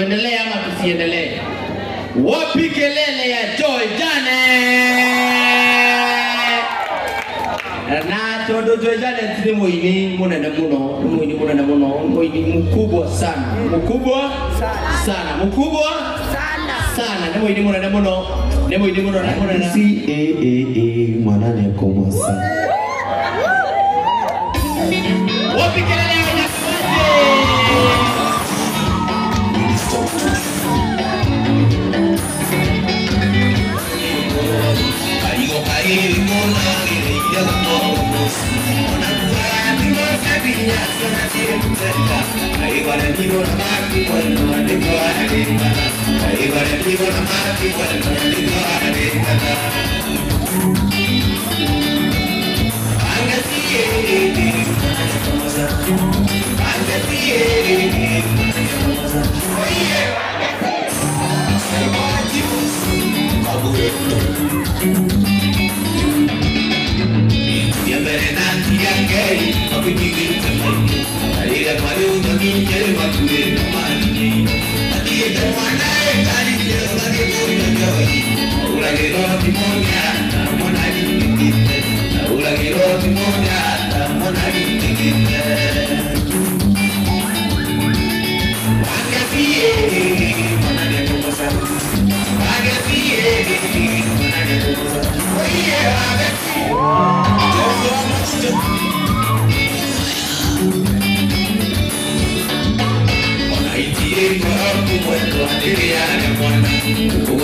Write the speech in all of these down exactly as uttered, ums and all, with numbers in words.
tuendelee ama tusiendelee? Wapi kelele ya Joy Jane? Na tondu Joy Jane tiri muini munene muno, muini munene muno, muini mkubwa sana, mkubwa sana, mkubwa sana, ni muini munene muno, ni muini munene muno. C A A A mwana ni komosa. Wapi kelele ya Joy? I Aku ingin kembali, ada baru lagi cermat kembali. Hati yang mana tadi lagi pulang kembali. Lagi roti monya, namun hari kita. Lagi roti monya, namun hari kita. Bagai piye, mana dia berbosan? Bagai piye, mana dia berbosan? Oh iya, bagai piye. Bangadi, Kau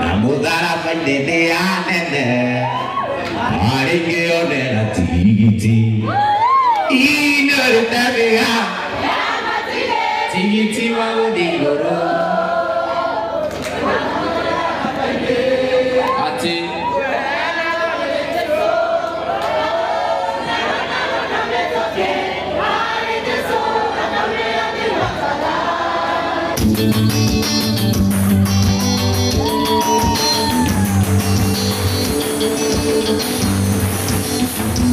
Namun udara pendidikan nenek hari keonerat tinggi ini udah biar tinggi mau digorong hati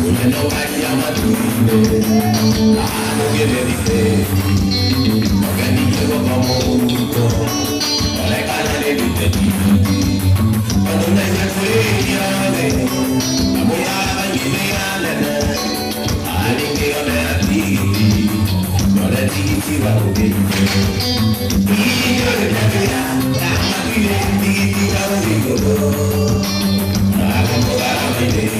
I know I am a dreamer. I don't get anything. I can't even go home. But I can't live with the people. I don't like my freedom. I'm going out and giving out and I didn't get on that T V. But I didn't see what I did. You're never young. I'm not even thinking how we go. I don't go out and live.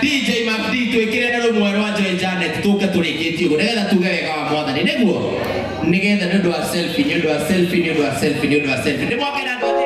D J Mafti tuikira na lumwero wa joe Janet tuka turikiti unega tuka weka wa mwata ni nebuo. Nige na doa selfie, doa selfie, doa selfie, doa selfie. Ni mwake na doa